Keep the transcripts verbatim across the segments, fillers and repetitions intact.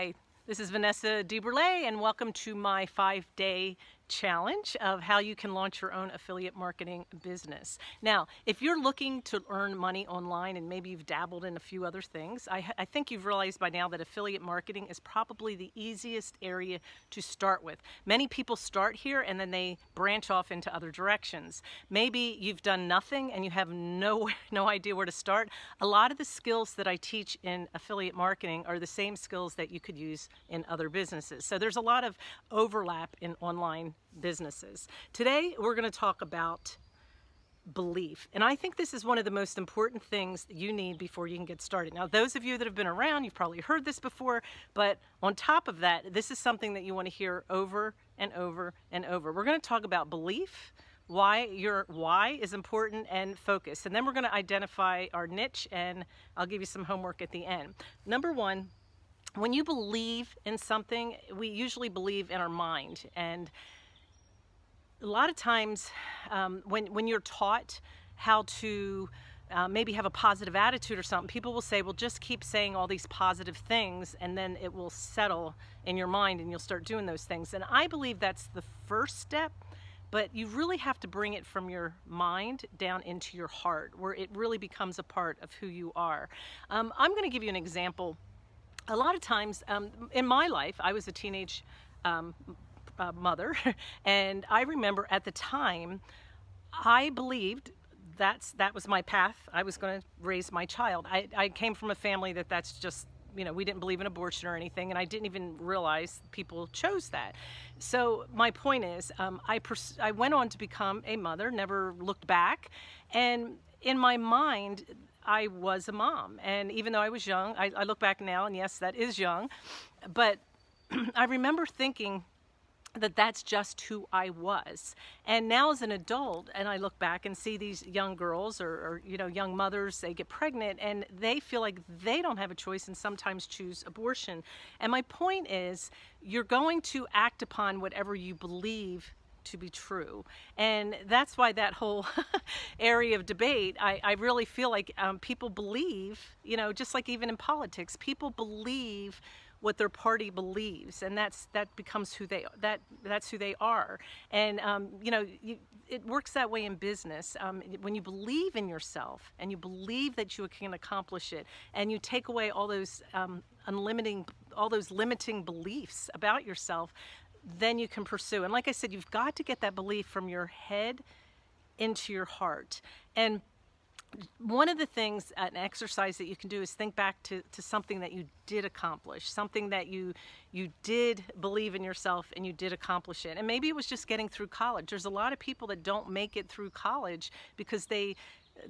Hi, this is Vanessa DeBurlet and welcome to my five-day challenge of how you can launch your own affiliate marketing business. Now, if you're looking to earn money online and maybe you've dabbled in a few other things, I, I think you've realized by now that affiliate marketing is probably the easiest area to start with. Many people start here and then they branch off into other directions. Maybe you've done nothing and you have no, no idea where to start. A lot of the skills that I teach in affiliate marketing are the same skills that you could use in other businesses. So there's a lot of overlap in online businesses. Today we're going to talk about belief, and I think this is one of the most important things that you need before you can get started. Now, those of you that have been around, you've probably heard this before, but on top of that, this is something that you want to hear over and over and over. We're going to talk about belief, why your why is important, and focus, and then we're going to identify our niche, and I'll give you some homework at the end. Number one, when you believe in something, we usually believe in our mind, and a lot of times um, when, when you're taught how to uh, maybe have a positive attitude or something, people will say, well, just keep saying all these positive things and then it will settle in your mind and you'll start doing those things. And I believe that's the first step, but you really have to bring it from your mind down into your heart where it really becomes a part of who you are. Um, I'm going to give you an example. A lot of times um, in my life, I was a teenage um, Uh, mother, and I remember at the time I believed that's that was my path. I was going to raise my child. I, I came from a family that that's just, you know, we didn't believe in abortion or anything, and I didn't even realize people chose that. So my point is um, I, pers I went on to become a mother, never looked back, and in my mind I was a mom. And even though I was young, I, I look back now and yes, that is young, but I remember thinking that that's just who I was. And now as an adult, and I look back and see these young girls or, or you know, young mothers, they get pregnant and they feel like they don't have a choice and sometimes choose abortion. And my point is, you're going to act upon whatever you believe to be true. And that's why that whole area of debate, I, I really feel like um, people believe, you know, just like even in politics, people believe what their party believes, and that's that becomes who they that that's who they are. And um, you know, you, it works that way in business. Um, when you believe in yourself and you believe that you can accomplish it, and you take away all those um, unlimiting all those limiting beliefs about yourself, then you can pursue. And like I said, you've got to get that belief from your head into your heart. And one of the things, an exercise that you can do is think back to, to something that you did accomplish, something that you you did believe in yourself and you did accomplish it. And maybe it was just getting through college. There's a lot of people that don't make it through college because they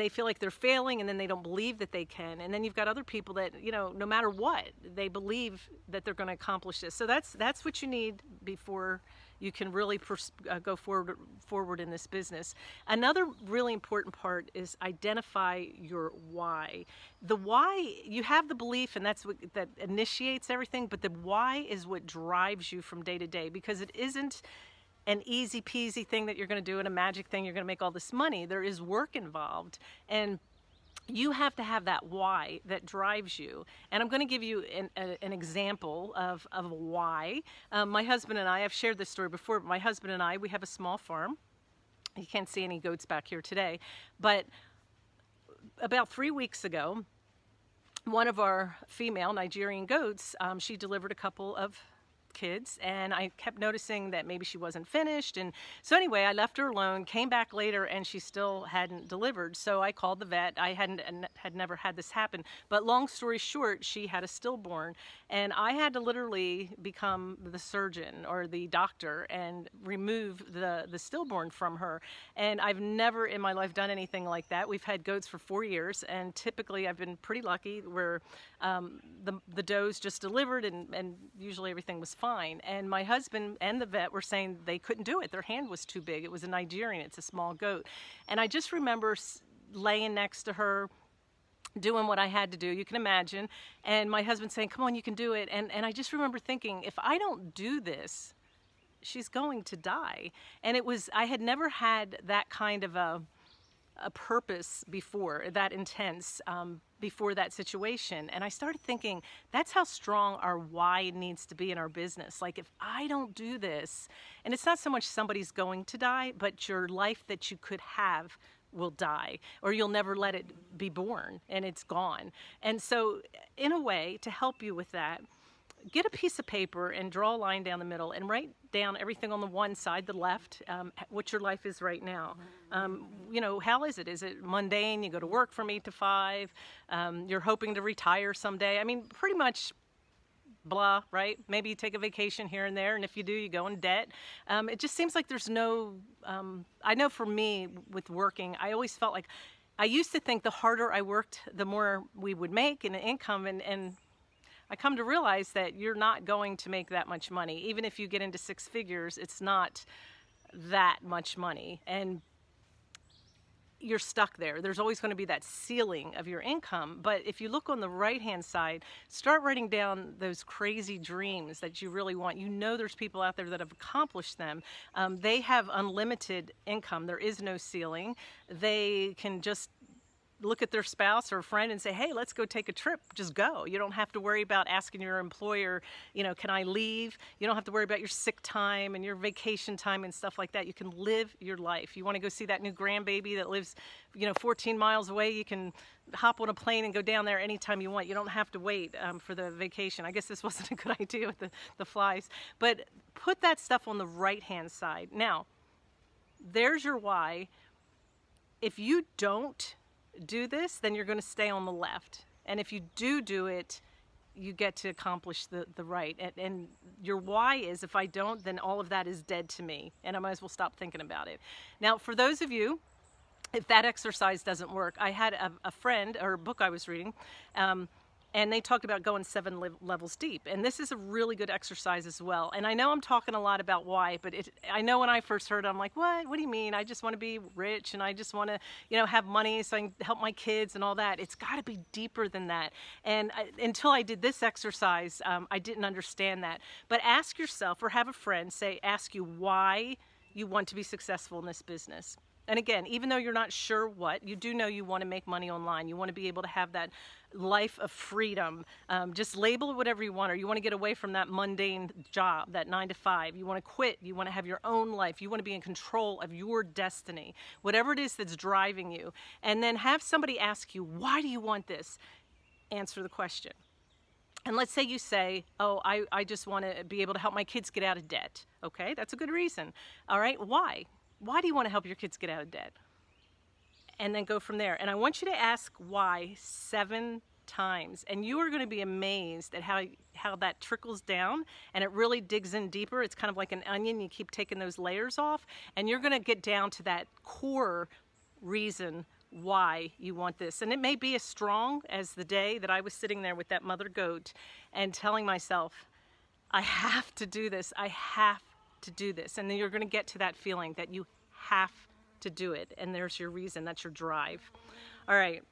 they feel like they're failing and then they don't believe that they can. And then you've got other people that, you know, no matter what, they believe that they're going to accomplish this. So that's that's what you need before you can really uh, go forward forward in this business. Another really important part is identify your why. The why, you have the belief and that's what that initiates everything, but the why is what drives you from day to day, because it isn't an easy peasy thing that you're going to do and a magic thing, you're going to make all this money. There is work involved, and you have to have that why that drives you. And I'm going to give you an, a, an example of, of why. Um, my husband and I, I've shared this story before, but my husband and I, we have a small farm. You can't see any goats back here today, but about three weeks ago, one of our female Nigerian goats, um, she delivered a couple of kids, and I kept noticing that maybe she wasn't finished. And so anyway, I left her alone, came back later, and she still hadn't delivered. So I called the vet. I hadn't had never had this happen, but long story short, she had a stillborn, and I had to literally become the surgeon or the doctor and remove the the stillborn from her. And I've never in my life done anything like that. We've had goats for four years, and typically I've been pretty lucky where um, the, the does just delivered and, and usually everything was fine. Fine. And my husband and the vet were saying they couldn't do it. Their hand was too big. It was a Nigerian. It's a small goat. And I just remember laying next to her, doing what I had to do. You can imagine. And my husband saying, come on, you can do it. And, and I just remember thinking, if I don't do this, she's going to die. And it was, I had never had that kind of a a purpose before, that intense, um, before that situation. And I started thinking, that's how strong our why needs to be in our business. Like, if I don't do this, and it's not so much somebody's going to die, but your life that you could have will die, or you'll never let it be born and it's gone. And so, in a way, to help you with that, get a piece of paper and draw a line down the middle and write down everything on the one side, the left, um, what your life is right now. Um, you know, how is it? Is it mundane? You go to work from eight to five. Um, you're hoping to retire someday. I mean, pretty much blah, right? Maybe you take a vacation here and there, and if you do, you go in debt. Um, it just seems like there's no, um, I know for me with working, I always felt like, I used to think the harder I worked, the more we would make in income, and, and I come to realize that you're not going to make that much money. Even if you get into six figures, it's not that much money, and you're stuck there. There's always going to be that ceiling of your income. But if you look on the right-hand side, start writing down those crazy dreams that you really want. You know there's people out there that have accomplished them. Um, they have unlimited income. There is no ceiling. They can just look at their spouse or friend and say, hey, let's go take a trip. Just go. You don't have to worry about asking your employer, you know, can I leave? You don't have to worry about your sick time and your vacation time and stuff like that. You can live your life. You want to go see that new grandbaby that lives, you know, fourteen miles away? You can hop on a plane and go down there anytime you want. You don't have to wait um, for the vacation. I guess this wasn't a good idea with the, the flies, but put that stuff on the right-hand side. Now, there's your why. If you don't do this, then you're going to stay on the left, and if you do do it, you get to accomplish the the right. And, and your why is, if I don't, then all of that is dead to me, and I might as well stop thinking about it. Now, for those of you, if that exercise doesn't work, I had a, a friend, or a book I was reading, um, and they talked about going seven le levels deep, and this is a really good exercise as well. And I know I'm talking a lot about why, but it, I know when I first heard it, I'm like, what? What do you mean? I just want to be rich, and I just want to, you know, have money so I can help my kids and all that. It's got to be deeper than that. And I, until I did this exercise, um, I didn't understand that. But ask yourself, or have a friend say, ask you why you want to be successful in this business. And again, even though you're not sure what, you do know you want to make money online. You want to be able to have that life of freedom. Um, just label whatever you want, or you want to get away from that mundane job, that nine to five. You want to quit. You want to have your own life. You want to be in control of your destiny, whatever it is that's driving you. And then have somebody ask you, why do you want this? Answer the question. And let's say you say, oh, I, I just want to be able to help my kids get out of debt. Okay, that's a good reason. All right, why? Why do you want to help your kids get out of debt? And then go from there. And I want you to ask why seven times. And you are going to be amazed at how, how that trickles down, and it really digs in deeper. It's kind of like an onion. You keep taking those layers off, and you're going to get down to that core reason why you want this. And it may be as strong as the day that I was sitting there with that mother goat and telling myself, I have to do this. I have to to do this. And then you're going to get to that feeling that you have to do it, and there's your reason. That's your drive. All right,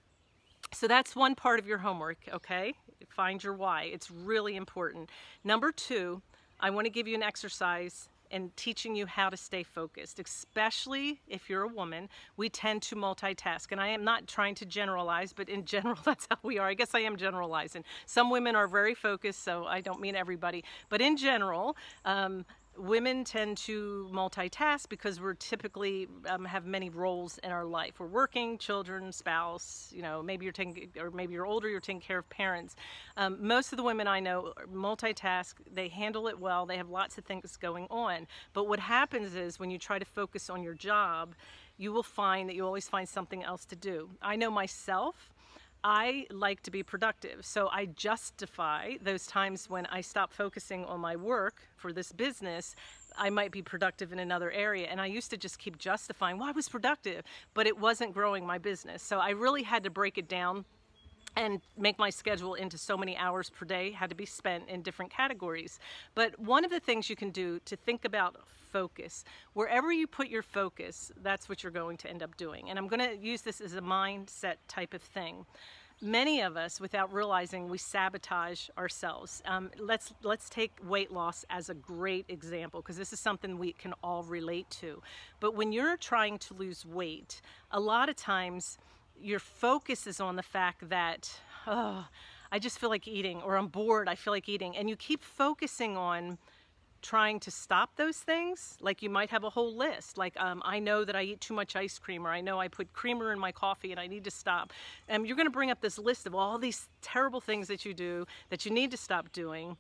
so that's one part of your homework. Okay, find your why. It's really important. Number two, I want to give you an exercise and teaching you how to stay focused, especially if you're a woman. We tend to multitask, and I am not trying to generalize, but in general, that's how we are. I guess I am generalizing. Some women are very focused, so I don't mean everybody, but in general, um, women tend to multitask because we're typically um, have many roles in our life. We're working, children, spouse, you know, maybe you're taking, or maybe you're older, you're taking care of parents. Um, most of the women I know multitask. They handle it well. They have lots of things going on. But what happens is when you try to focus on your job, you will find that you always find something else to do. I know myself, I like to be productive, so I justify those times when I stop focusing on my work for this business. I might be productive in another area, and I used to just keep justifying, well, I was productive, but it wasn't growing my business. So I really had to break it down and make my schedule into so many hours per day had to be spent in different categories. But one of the things you can do to think about focus, wherever you put your focus, that's what you're going to end up doing. And I'm going to use this as a mindset type of thing. many of us, without realizing, we sabotage ourselves. Um, let's, let's take weight loss as a great example, because this is something we can all relate to. But when you're trying to lose weight, a lot of times your focus is on the fact that, oh, I just feel like eating, or I'm bored, I feel like eating. And you keep focusing on trying to stop those things. Like, you might have a whole list, like um, I know that I eat too much ice cream, or I know I put creamer in my coffee and I need to stop. And you're gonna bring up this list of all these terrible things that you do that you need to stop doing,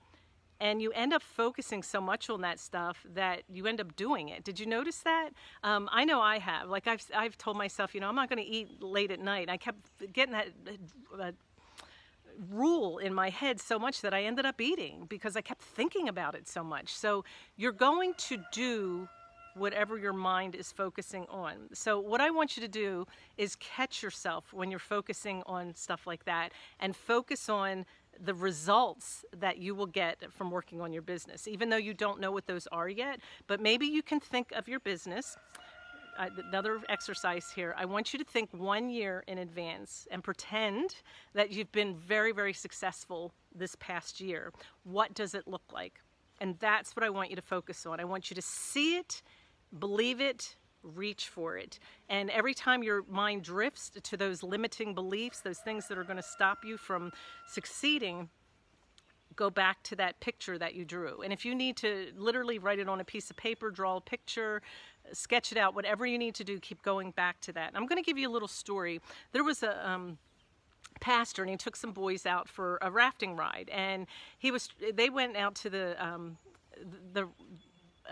and you end up focusing so much on that stuff that you end up doing it. Did you notice that? Um, I know I have. Like, I've, I've told myself, you know, I'm not gonna eat late at night. I kept getting that uh, rule in my head so much that I ended up eating because I kept thinking about it so much. So you're going to do whatever your mind is focusing on. So what I want you to do is catch yourself when you're focusing on stuff like that, and focus on the results that you will get from working on your business, even though you don't know what those are yet. But maybe you can think of your business. Uh, another exercise here. I want you to think one year in advance and pretend that you've been very, very successful this past year. What does it look like? And that's what I want you to focus on. I want you to see it, believe it, reach for it. And every time your mind drifts to those limiting beliefs, those things that are going to stop you from succeeding, go back to that picture that you drew. And if you need to literally write it on a piece of paper, draw a picture, sketch it out, whatever you need to do, keep going back to that. And I'm going to give you a little story. There was a um, pastor, and he took some boys out for a rafting ride, and he was they went out to the um, the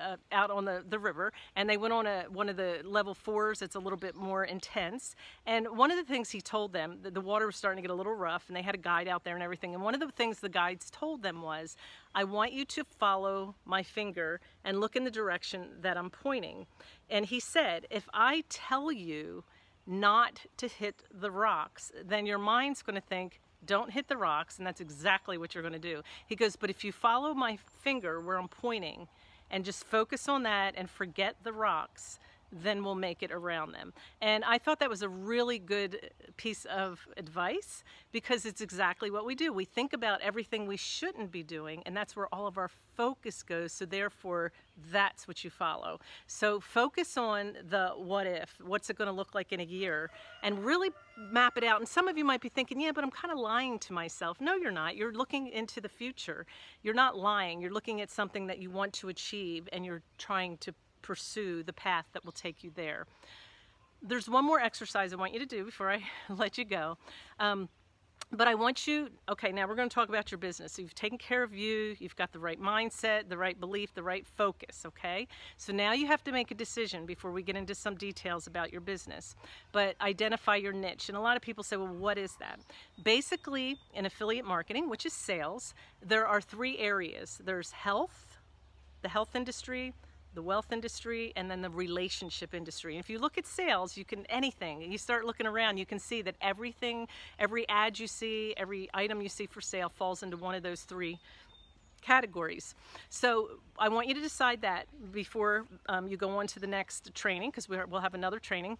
Uh, out on the, the river, and they went on a, one of the level fours. It's a little bit more intense. And one of the things he told them, the, the water was starting to get a little rough, and they had a guide out there and everything. And one of the things the guides told them was, I want you to follow my finger and look in the direction that I'm pointing. And he said, if I tell you not to hit the rocks, then your mind's going to think, don't hit the rocks, and that's exactly what you're going to do. He goes, but if you follow my finger where I'm pointing, and just focus on that and forget the rocks, then we'll make it around them. And I thought that was a really good piece of advice, because it's exactly what we do. We think about everything we shouldn't be doing, and that's where all of our focus goes, so therefore that's what you follow. So focus on the what if, what's it going to look like in a year, and really map it out. And some of you might be thinking, yeah, but I'm kind of lying to myself. No, you're not. You're looking into the future. You're not lying. You're looking at something that you want to achieve, and you're trying to pursue the path that will take you there. There's one more exercise I want you to do before I let you go. Um, but I want you, okay, now we're going to talk about your business. So you've taken care of you, you've got the right mindset, the right belief, the right focus, okay? So now you have to make a decision before we get into some details about your business. But identify your niche. And a lot of people say, well, what is that? Basically, in affiliate marketing, which is sales, there are three areas. There's health, the health industry, the wealth industry, and then the relationship industry. And if you look at sales, you can anything, you start looking around, you can see that everything, every ad you see, every item you see for sale falls into one of those three categories. So I want you to decide that before um, you go on to the next training, because we'll have another training.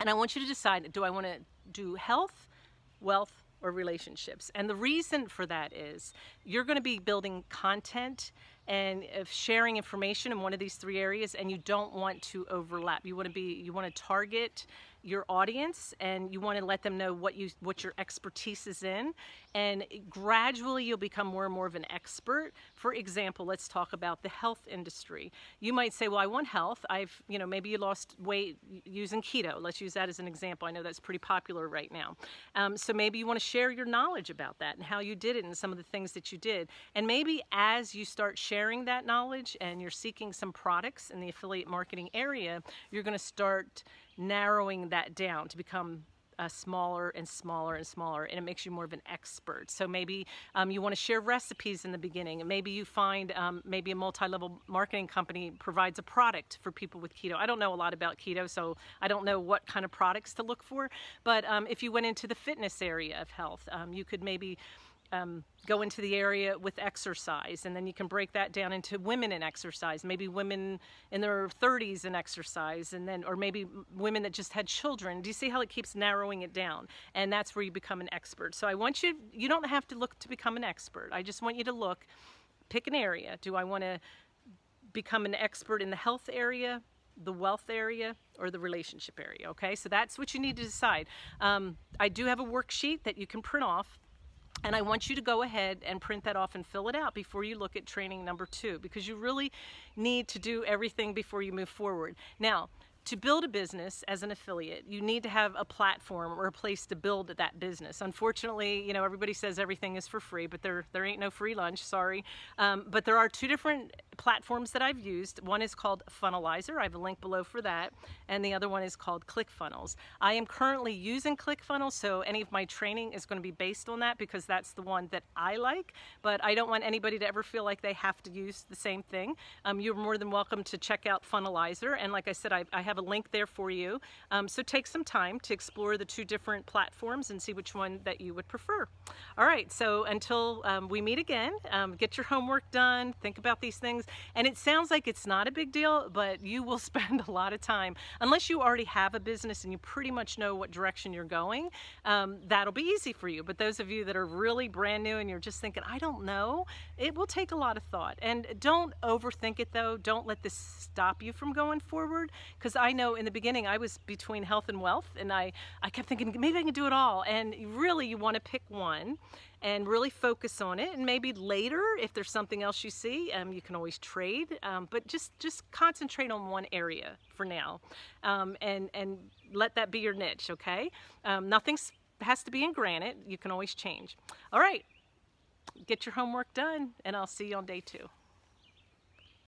And I want you to decide, do I want to do health, wealth, or relationships? And the reason for that is you're going to be building content and sharing information in one of these three areas, and you don't want to overlap. You want to be, you want to target your audience, and you want to let them know what you what your expertise is in, and gradually you'll become more and more of an expert. For example, let's talk about the health industry. You might say, well, I want health. I've, you know, maybe you lost weight using keto. Let's use that as an example. I know that's pretty popular right now. Um, so maybe you want to share your knowledge about that and how you did it and some of the things that you did. And maybe as you start sharing that knowledge and you're seeking some products in the affiliate marketing area, you're going to start narrowing that down to become uh, smaller and smaller and smaller, and it makes you more of an expert. So maybe um, you want to share recipes in the beginning, and maybe you find um, maybe a multi-level marketing company provides a product for people with keto. I don't know a lot about keto, so I don't know what kind of products to look for, but um, if you went into the fitness area of health, um, you could maybe um, go into the area with exercise, and then you can break that down into women in exercise, maybe women in their thirties in exercise, and then, or maybe women that just had children. Do you see how it keeps narrowing it down? And that's where you become an expert. So I want you, you don't have to look to become an expert. I just want you to look, pick an area. Do I want to become an expert in the health area, the wealth area, or the relationship area? Okay, so that's what you need to decide. Um, I do have a worksheet that you can print off, and I want you to go ahead and print that off and fill it out before you look at training number two, because you really need to do everything before you move forward. Now, to build a business as an affiliate, you need to have a platform or a place to build that business. Unfortunately, you know, everybody says everything is for free, but there, there ain't no free lunch, sorry. Um, but there are two different platforms that I've used. One is called Funnelizer. I have a link below for that. And the other one is called Click Funnels. I am currently using Click Funnels, so any of my training is going to be based on that because that's the one that I like. But I don't want anybody to ever feel like they have to use the same thing. Um, you're more than welcome to check out Funnelizer. And like I said, I, I have a link there for you. Um, so take some time to explore the two different platforms and see which one that you would prefer. All right, so until um, we meet again, um, get your homework done, think about these things. And it sounds like it's not a big deal, but you will spend a lot of time, unless you already have a business and you pretty much know what direction you're going, um, that'll be easy for you. But those of you that are really brand new and you're just thinking, I don't know, it will take a lot of thought. And don't overthink it though. Don't let this stop you from going forward, because I know in the beginning I was between health and wealth, and I, I kept thinking maybe I can do it all. And really you want to pick one and really focus on it, and maybe later if there's something else you see, um, you can always trade, um, but just just concentrate on one area for now, um, and and let that be your niche. Okay, um, nothing has to be in granite, you can always change. All right, get your homework done, and I'll see you on day two.